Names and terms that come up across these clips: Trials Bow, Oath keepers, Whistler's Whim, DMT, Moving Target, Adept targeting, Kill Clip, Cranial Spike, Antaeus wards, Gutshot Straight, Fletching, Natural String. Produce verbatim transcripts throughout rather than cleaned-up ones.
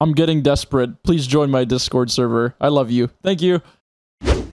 I'm getting desperate. Please join my Discord server. I love you. Thank you.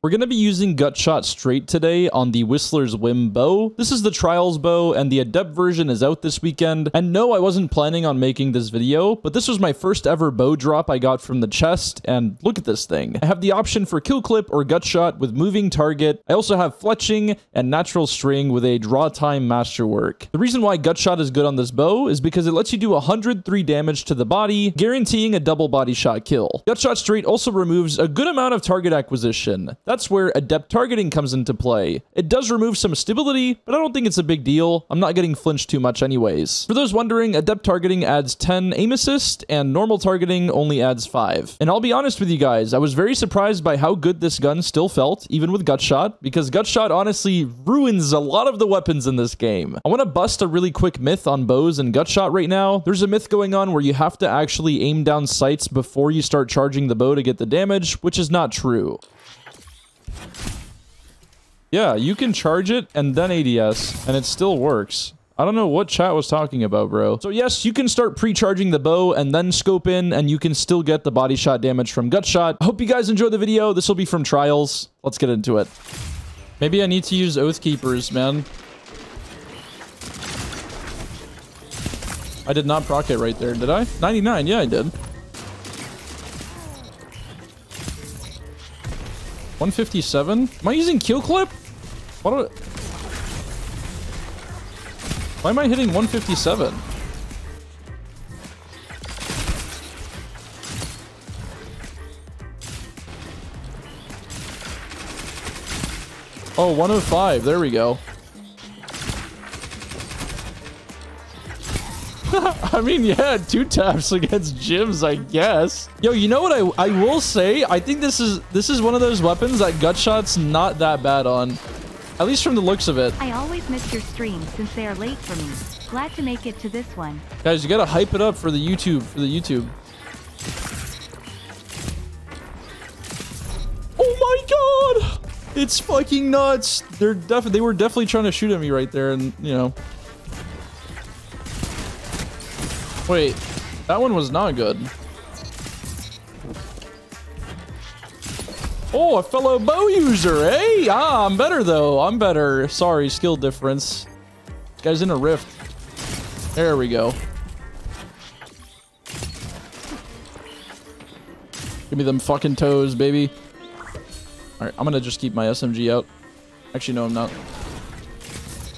We're going to be using Gutshot Straight today on the Whistler's Whim bow. This is the Trials bow, and the Adept version is out this weekend. And no, I wasn't planning on making this video, but this was my first ever bow drop I got from the chest, and look at this thing. I have the option for Kill Clip or Gutshot with Moving Target. I also have Fletching and Natural String with a draw time masterwork. The reason why Gutshot is good on this bow is because it lets you do one hundred three damage to the body, guaranteeing a double body shot kill. Gutshot Straight also removes a good amount of target acquisition. That's where Adept targeting comes into play. It does remove some stability, but I don't think it's a big deal. I'm not getting flinched too much anyways. For those wondering, Adept targeting adds ten aim assist, and normal targeting only adds five. And I'll be honest with you guys, I was very surprised by how good this gun still felt, even with Gutshot, because Gutshot honestly ruins a lot of the weapons in this game. I want to bust a really quick myth on bows and Gutshot right now. There's a myth going on where you have to actually aim down sights before you start charging the bow to get the damage, which is not true. Yeah, you can charge it and then A D S, and it still works. I don't know what chat was talking about, bro. So yes, you can start pre-charging the bow and then scope in, and you can still get the body shot damage from Gutshot. I hope you guys enjoyed the video. This will be from Trials. Let's get into it. Maybe I need to use Oath Keepers, man. I did not proc it right there, did I? ninety-nine, yeah, I did. one fifty-seven? Am I using Kill Clip? What do I... Why am I hitting one fifty-seven? Oh, one oh five. There we go. I mean, yeah, two taps against gyms, I guess. Yo, you know what I I will say? I think this is this is one of those weapons that Gutshot's not that bad on. At least from the looks of it. I always miss your streams since they are late for me. Glad to make it to this one. Guys, you gotta hype it up for the YouTube, for the YouTube. Oh my god! It's fucking nuts! They're def they were definitely trying to shoot at me right there, and you know. Wait, that one was not good. Oh, a fellow bow user, eh? Ah, I'm better though. I'm better. Sorry, skill difference. This guy's in a rift. There we go. Give me them fucking toes, baby. All right, I'm gonna just keep my S M G out. Actually, no, I'm not.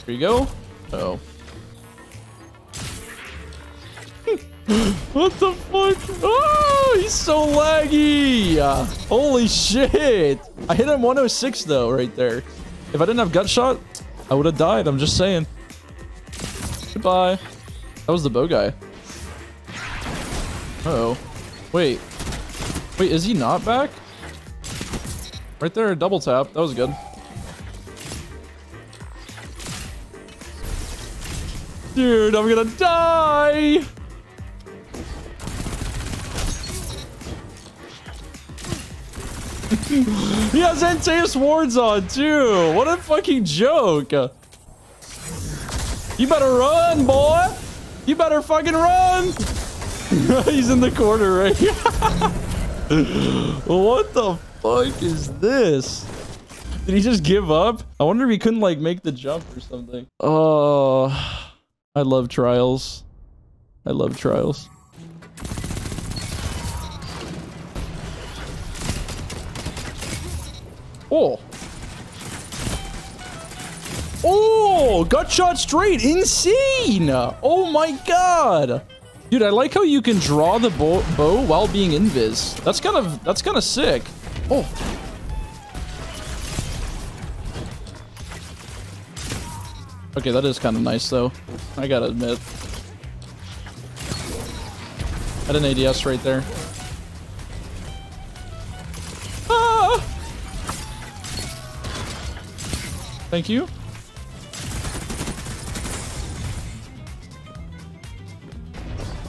Here you go. Uh-oh. What the fuck? Oh, he's so laggy. Holy shit. I hit him one oh six though, right there. If I didn't have Gutshot, I would have died. I'm just saying. Goodbye. That was the bow guy. Uh-oh. Wait. Wait, is he not back? Right there, double tap. That was good. Dude, I'm gonna die. He has Antaeus wards on too. What a fucking joke. You better run, boy. You better fucking run. He's in the corner right here. What the fuck is this? Did he just give up? I wonder if he couldn't like make the jump or something. Oh, I love Trials. I love Trials. Oh. Oh, Gutshot Straight. Insane. Oh my god. Dude, I like how you can draw the bow, bow while being invis. That's kind of that's kind of sick. Oh. Okay, that is kind of nice though. I gotta admit. I had an A D S right there. Thank you.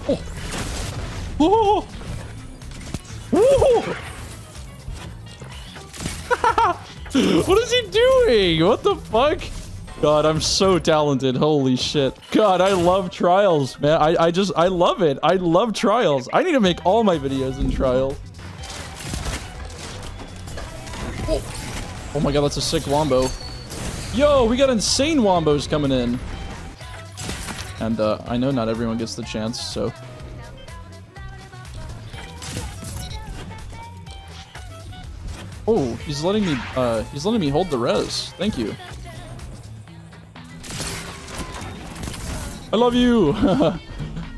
Oh. Oh. Oh. What is he doing? What the fuck? God, I'm so talented. Holy shit. God, I love Trials, man. I, I just, I love it. I love Trials. I need to make all my videos in Trials. Oh, oh my god, that's a sick wombo. Yo, we got insane wombos coming in. And uh, I know not everyone gets the chance, so... Oh, he's letting me, uh, he's letting me hold the res. Thank you. I love you.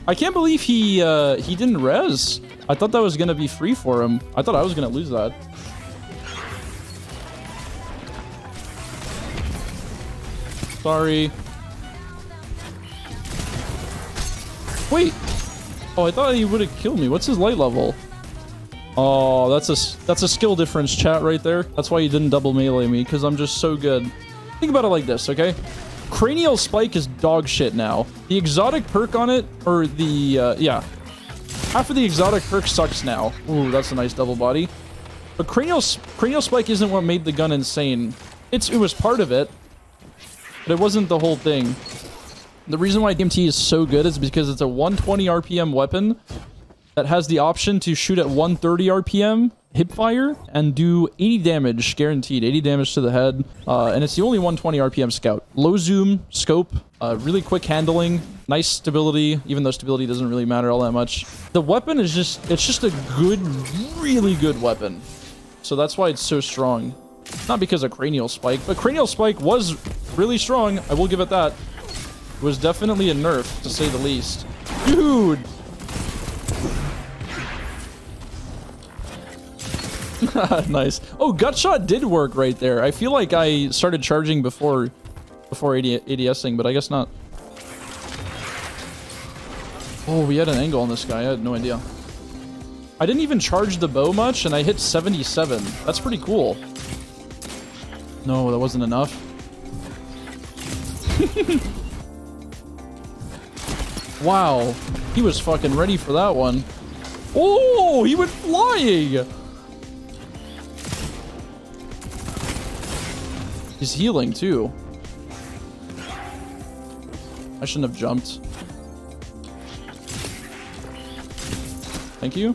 I can't believe he uh, he didn't res. I thought that was gonna be free for him. I thought I was gonna lose that. Sorry. Wait. Oh, I thought he would have killed me. What's his light level? Oh, that's a that's a skill difference, chat, right there. That's why you didn't double melee me, because I'm just so good. Think about it like this, okay? Cranial Spike is dog shit now. The exotic perk on it, or the uh, yeah, half of the exotic perk sucks now. Ooh, that's a nice double body. But Cranial Cranial Spike isn't what made the gun insane. It's it was part of it, but it wasn't the whole thing. The reason why D M T is so good is because it's a one twenty R P M weapon that has the option to shoot at one thirty R P M, hip fire, and do eighty damage, guaranteed. eighty damage to the head, uh, and it's the only one twenty R P M scout. Low zoom, scope, uh, really quick handling, nice stability, even though stability doesn't really matter all that much. The weapon is just, it's just a good, really good weapon. So that's why it's so strong. Not because of Cranial Spike, but Cranial Spike was really strong, I will give it that. It was definitely a nerf, to say the least. Dude! Nice. Oh, Gutshot did work right there. I feel like I started charging before before A D S-ing, but I guess not. Oh, we had an angle on this guy. I had no idea. I didn't even charge the bow much, and I hit seventy-seven. That's pretty cool. No, that wasn't enough. Wow. He was fucking ready for that one. Oh, he went flying! He's healing, too. I shouldn't have jumped. Thank you.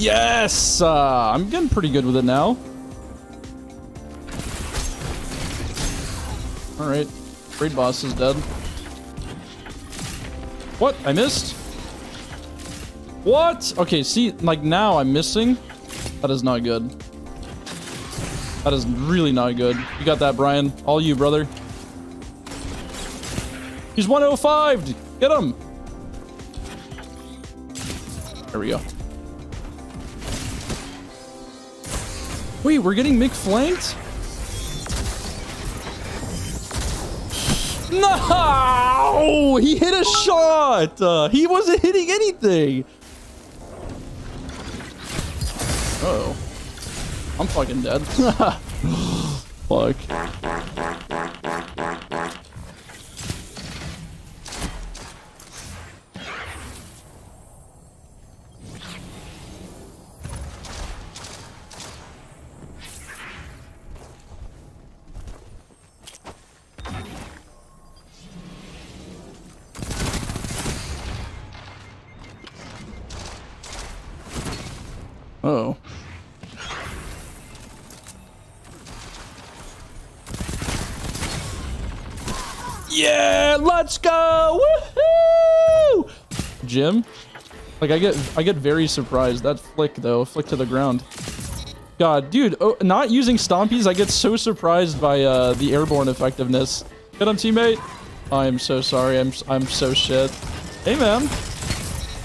Yes! Uh, I'm getting pretty good with it now. Alright. Raid boss is dead. What? I missed? What? Okay, see, like, now I'm missing. That is not good. That is really not good. You got that, Brian. All you, brother. He's one oh fived. Get him. There we go. Wait, we're getting McFlanked? No! He hit a shot. Uh, he wasn't hitting anything. Uh-oh. I'm fucking dead. Fuck. Uh-oh. Yeah, let's go! Woohoo! Jim? Like I get I get very surprised. That flick though, flick to the ground. God, dude, oh, not using stompies, I get so surprised by uh, the airborne effectiveness. Get him, teammate. I am so sorry. I'm I'm so shit. Hey, man.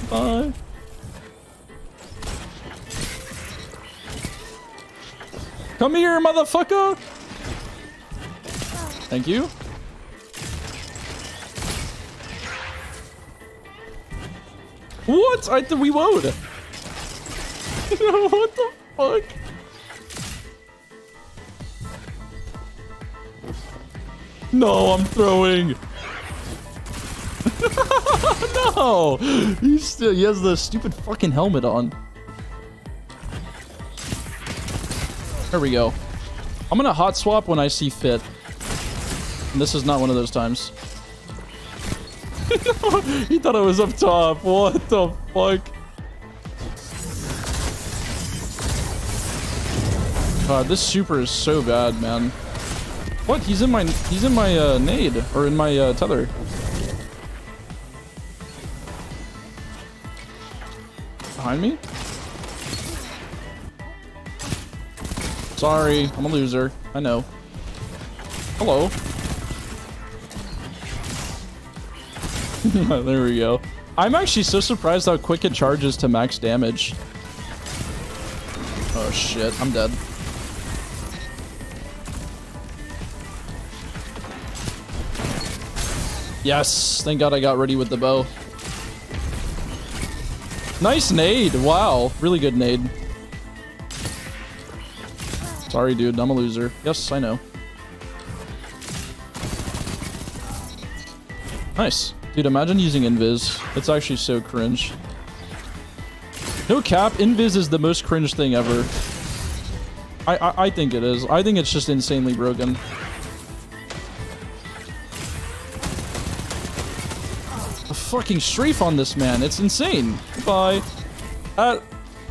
Bye. Come here, motherfucker. Thank you. What? I th- we would. What the fuck? No, I'm throwing. No. He still he has the stupid fucking helmet on. There we go. I'm gonna hot swap when I see fit. And this is not one of those times. He thought I was up top. What the fuck? God, this super is so bad, man. What? He's in my he's in my uh, nade or in my uh, tether. Behind me? Sorry, I'm a loser. I know. Hello. There we go. I'm actually so surprised how quick it charges to max damage. Oh shit, I'm dead. Yes, thank God I got ready with the bow. Nice nade, wow. Really good nade. Sorry dude, I'm a loser. Yes, I know. Nice. Dude, imagine using invis. It's actually so cringe. No cap, invis is the most cringe thing ever. I, I, I think it is. I think it's just insanely broken. A fucking strafe on this man. It's insane. Goodbye. Uh,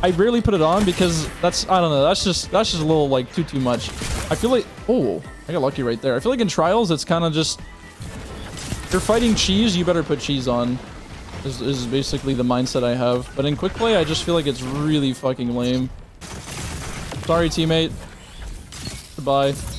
I rarely put it on because that's, I don't know, that's just, that's just a little like too, too much. I feel like, oh, I got lucky right there. I feel like in Trials, it's kind of just, if you're fighting cheese, you better put cheese on, is, is basically the mindset I have. But in quick play, I just feel like it's really fucking lame. Sorry, teammate. Goodbye.